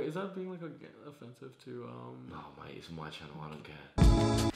Is that being like offensive to No mate, it's my channel, I don't care.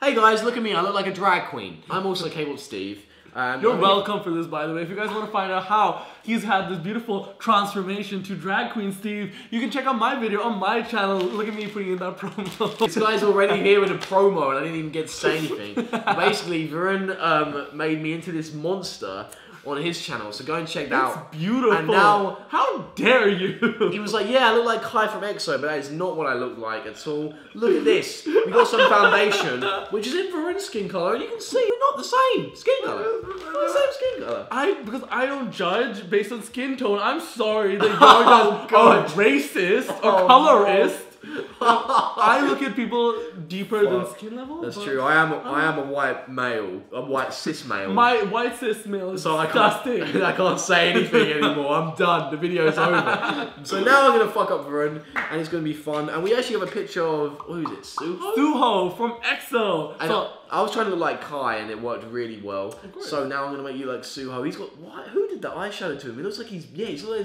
Hey guys, look at me, I look like a drag queen. I'm also K-pop Steve. You're welcome for this, by the way. If you guys want to find out how he's had this beautiful transformation to drag queen Steve, you can check out my video on my channel. Look at me putting in that promo. This guy's already here with a promo and I didn't even get to say anything. Basically, Varun made me into this monster on his channel, so go and check that out. It's beautiful. And now, how dare you? He was like, yeah, I look like Kai from EXO, but that is not what I look like at all. Look at this. We got some foundation, which is in Varun's skin color, and you can see we're not the same skin color. We're the same skin color. Because I don't judge based on skin tone. I'm sorry that y'all are racist or colorist. I look at people deeper than skin level. That's true. I am a white male, a white cis male. My white cis male is so disgusting. I can't say anything anymore. I'm done. The video's over. So now I'm gonna fuck up Varun, and it's gonna be fun. And we actually have a picture of who is it? Suho. Suho from EXO. And so I was trying to look like Kai, and it worked really well. So now I'm gonna make you like Suho. He's got what? Who did the eyeshadow to him? It looks like he's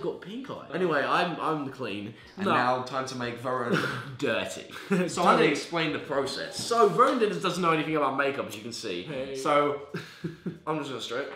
got pink eye. Anyway, I'm clean, and now time to make Varun dirty. So I'm gonna explain the process. So Varun doesn't know anything about makeup, as you can see. Hey. So I'm just gonna strip.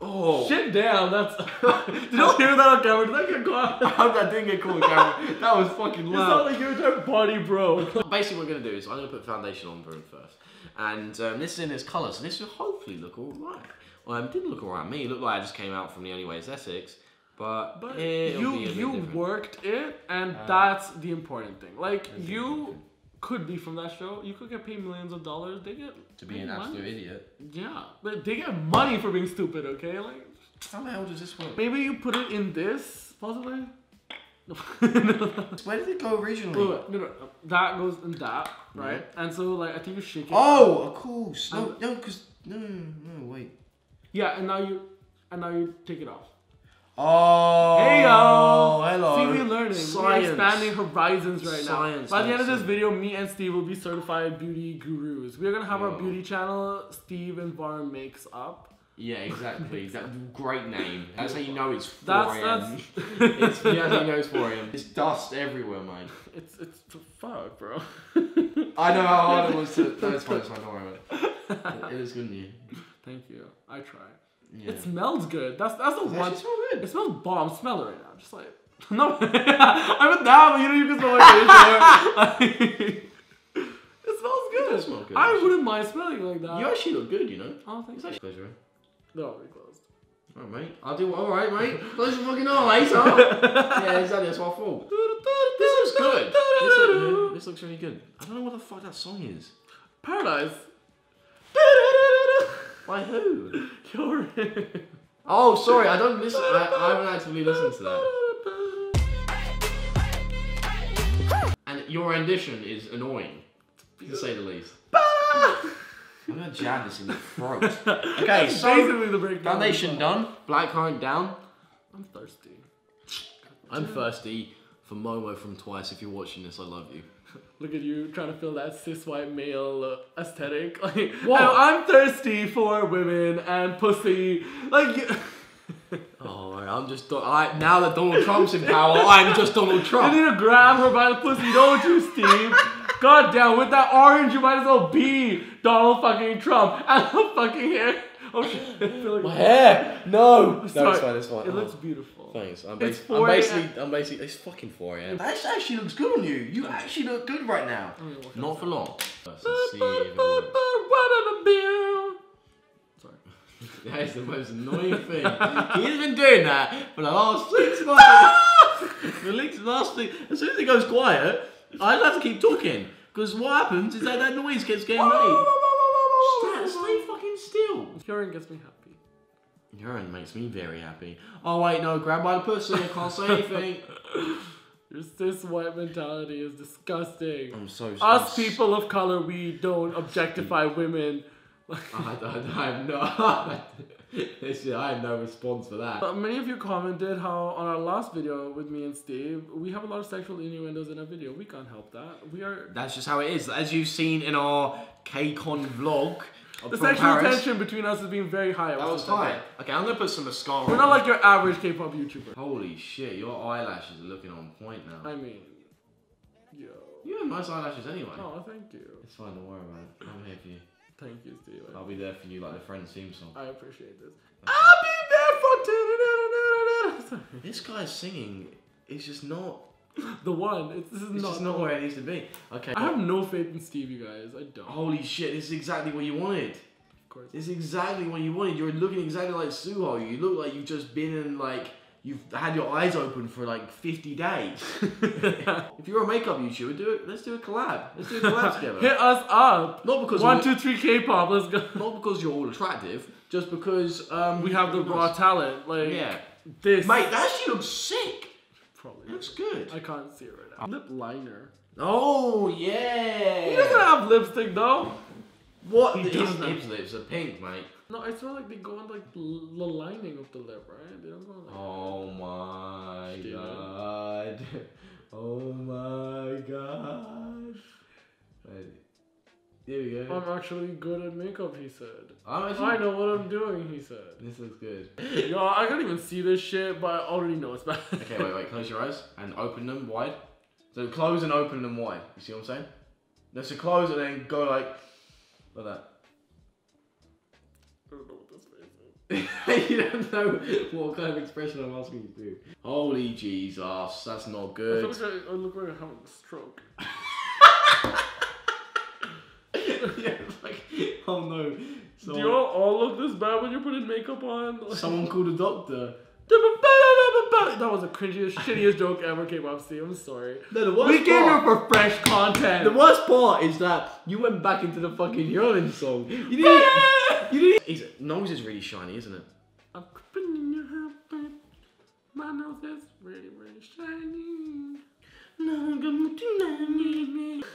Oh shit! Damn, that's. Did you hear that on camera? Did that get caught? That didn't get caught on camera. That was fucking loud. It's not like your entire body broke. Basically, what we're gonna do is I'm gonna put foundation on Varun first, and this is in his colour, so this will hopefully look alright. Well, it didn't look alright. Me, it looked like I just came out from the Anyways Essex. But you worked it, and that's the important thing. Like, you could be from that show. You could get paid millions of dollars. They get to be an absolute idiot. Yeah, but they get money for being stupid. Okay, like how the hell does this work? Maybe you put it in this, possibly. No. Where did it go originally? No, that goes in that, right? Mm-hmm. And so, like, I think you shake it. Oh, of course. No, wait. Yeah, and now you take it off. Oh, hey yo! Hello. See, we're learning. Science. We're expanding horizons right now. By the end of this video, me and Steve will be certified beauty gurus. We're gonna have our beauty channel, Steve and Varun Makes Up. Yeah, exactly. Great name. That's how you know it's 4 a.m. That's how you know it's 4 a.m. It's dust everywhere, mate. It's fuck, bro. I know how hard it was to. That's fine. It's fine. Don't worry about it. It was good news. Thank you. I try. Yeah. It smells good. That's the one. It smells good. It smells bomb. Smell it right now. I'm just like no. I'm a dab. You know you can smell my face. It smells good. It does smell good. I wouldn't mind smelling like that. You actually look good. You know. Oh, thanks. It's actually closed. They're already closed. All right, mate. I'll do. All right, mate. Close your fucking eyes. Yeah, exactly. That's my fault. This looks good. This looks really good. I don't know what the fuck that song is. Paradise. By who? You're in. Oh, sorry, I don't listen. I haven't actively listened to that. And your rendition is annoying, to say the least. I'm gonna jab this in the throat. Okay, so basically the breakdown. Foundation done, blackcurrant down. I'm thirsty. I'm thirsty for Momo from Twice. If you're watching this, I love you. Look at you trying to fill that cis white male aesthetic. Like, I'm thirsty for women and pussy. Like, oh, I'm just now that Donald Trump's in power, I'm just Donald Trump. You need to grab her by the pussy, don't you, Steve? God damn, with that orange, you might as well be Donald fucking Trump. And the fucking hair. Oh shit! Like my hair. No. Sorry. No, it's fine. It's fine. It looks beautiful. Thanks. I'm basically. It's fucking 4 a.m. That actually looks good on you. You actually look good right now. Not for long. Sorry. That is the most annoying thing. He's been doing that for the last 6 months. As soon as it goes quiet, I have to keep talking because what happens is that that noise keeps getting made. Stay fucking still. Urine gets me happy. Urine makes me very happy. Oh wait, no, grab by the pussy, I can't say anything. Your cis white mentality is disgusting. I'm so sorry. Us people of color, we don't objectify women. I have no response for that. But many of you commented how on our last video with me and Steve, we have a lot of sexual innuendos in our video. We can't help that. That's just how it is. As you've seen in our KCON vlog, The sexual tension between us has been very high. That was fine. Okay, I'm gonna put some mascara on. We're not like your average K-pop YouTuber. Holy shit, your eyelashes are looking on point now. I mean, yo. You have nice eyelashes anyway. Oh, thank you. It's fine, don't worry, man. I'm here for you. Thank you, Steve. I'll be there for you like the Friends theme song. I appreciate this. I'll be there for This guy's singing is just not the one. It's just not where it needs to be. Okay. I have no faith in Steve, you guys. I don't. Holy shit, this is exactly what you wanted. Of course. This is exactly what you wanted. You're looking exactly like Suho. You look like you've just been in like you've had your eyes open for like 50 days. If you're a makeup YouTuber, do it. Let's do a collab. Let's do a collab together. Hit us up. Not because 1, 2, 3 K-pop. Let's go. Not because you're all attractive, just because we have the raw talent. Like yeah, this mate, that actually looks sick. Probably looks good. I can't see it right now. Lip liner. Oh yeah. He doesn't have lipstick though. What? His lips are pink, mate. No, I feel like they go on like the lining of the lip, right? They don't go on like. Oh my god. Oh my god. Right. There we go. I'm actually good at makeup, he said. I know what I'm doing, he said. This looks good. Yo, I can't even see this shit, but I already know it's bad. Okay, wait, wait. Close your eyes and open them wide. So close and open them wide. You see what I'm saying? No, so close and then go like that. I don't know what this face is. You don't know what kind of expression I'm asking you to do. Holy Jesus, that's not good. I look like I'm having a stroke. Yeah, like, oh no. Someone... Do you all look this bad when you're putting makeup on? Like... Someone called a doctor. That was the cringiest, shittiest joke ever came up, Steve. I'm sorry. No, the worst we gave you for fresh content. The worst part is that you went back into the fucking Yearling song. You didn't. You didn't. His nose is really shiny, isn't it? I'm creeping in your heart, but my nose is really, really shiny.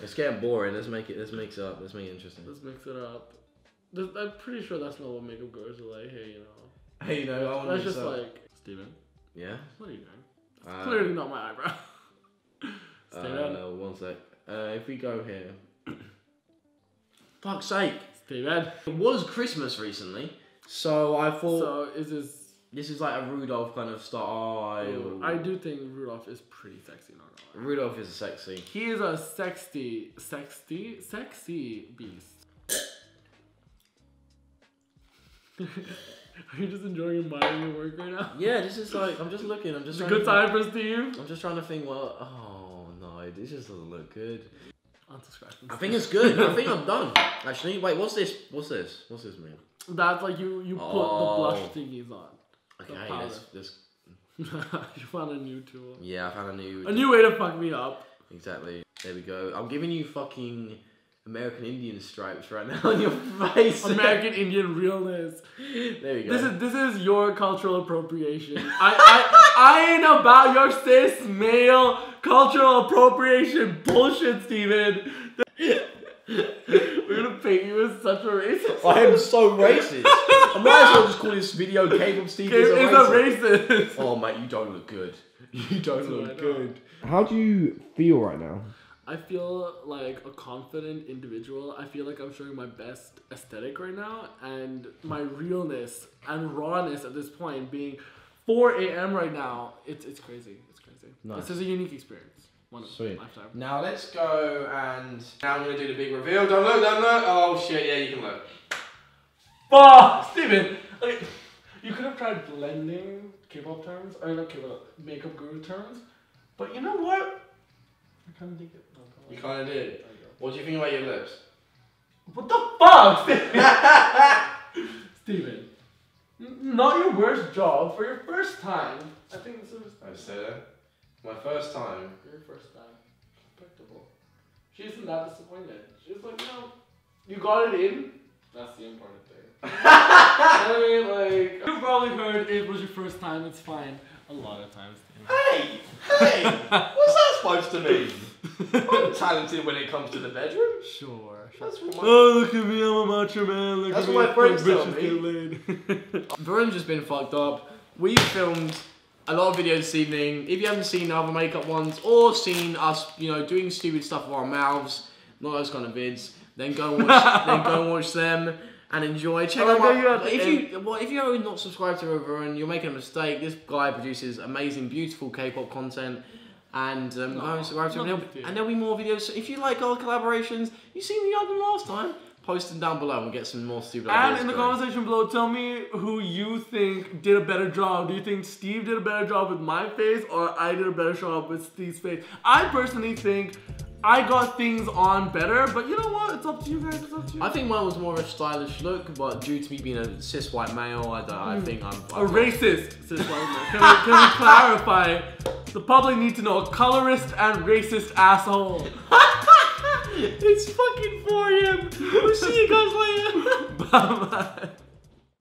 It's getting boring. Let's make it interesting. Let's mix it up. I'm pretty sure that's not what makeup girls are like. Hey, you know. Hey, you know. I want to. That's just like Steven. Yeah. What are you doing? It's clearly not my eyebrow. Steven. One sec. If we go here. Fuck's sake. Steven. It was Christmas recently, so I thought. So is this? This is like a Rudolph kind of style. I do think Rudolph is pretty sexy, not gonna lie. Rudolph is sexy. He is a sexy beast. Are you just enjoying your mind your work right now? Yeah, this is like, I'm just looking, I'm just. It's a good time for Steve. I'm just trying to think, well, oh no, this just doesn't look good. Unsubscribe. I think it's good. I think I'm done. Actually, wait, what's this? What's this? What's this mean? That's like you put the blush thingies on. Okay, this. You found a new tool. Yeah, I found a new way to fuck me up. Exactly. There we go. I'm giving you fucking American Indian stripes right now on your face. American Indian realness. There we go. This is your cultural appropriation. I ain't about your cis male cultural appropriation bullshit, Steven. We're gonna paint you as such a racist. I am so racist. I might as well just call this video K-pop Steve is a racist. Oh mate, you don't look good. You don't look good. How do you feel right now? I feel like a confident individual. I feel like I'm showing my best aesthetic right now, and my realness and rawness at this point being 4 AM right now. It's crazy. It's crazy. Nice. This is a unique experience. Sweet. Now let's go and now I'm gonna do the big reveal. Don't look, oh shit, yeah you can look. Fuck, Steven! Like, you could have tried blending K-pop terms, I mean not K-pop, makeup guru terms, but you know what? I kinda dig it. No, you kinda did. What do you think about your lips? What the fuck, Steven? Steven, not your worst job for your first time. I think this is... I said it. My first time. Your first time. Respectable. She isn't that disappointed. She's like, no, you got it in. That's the important thing. I mean, like, you probably heard it was your first time. It's fine. A lot of times. Hey, hey, what's that supposed to mean? I'm talented when it comes to the bedroom. Sure. That's what my look at me, I'm a macho man. Look that's at what me. My friends tell me. Varun's just been fucked up. We filmed a lot of videos this evening. If you haven't seen other makeup ones or seen us, you know, doing stupid stuff with our mouths, not those kind of vids, then go and watch, then go and watch them. and enjoy. Check out if you are not subscribed to Varun, you're making a mistake. This guy produces amazing, beautiful K-pop content. And go and subscribe to him, and there'll be more videos. So if you like our collaborations, you see we had them last time, post them down below and we'll get some more stupid ideas. And in the comment section below, tell me who you think did a better job. Do you think Steve did a better job with my face, or I did a better job with Steve's face? I personally think I got things on better, but you know what? It's up to you guys, it's up to you. I think mine was more of a stylish look, but due to me being a cis white male, I think I'm a racist cis white male. Can we clarify? The public need to know, a colorist and racist asshole. It's fucking 4 AM. We'll see you guys later. Bye bye.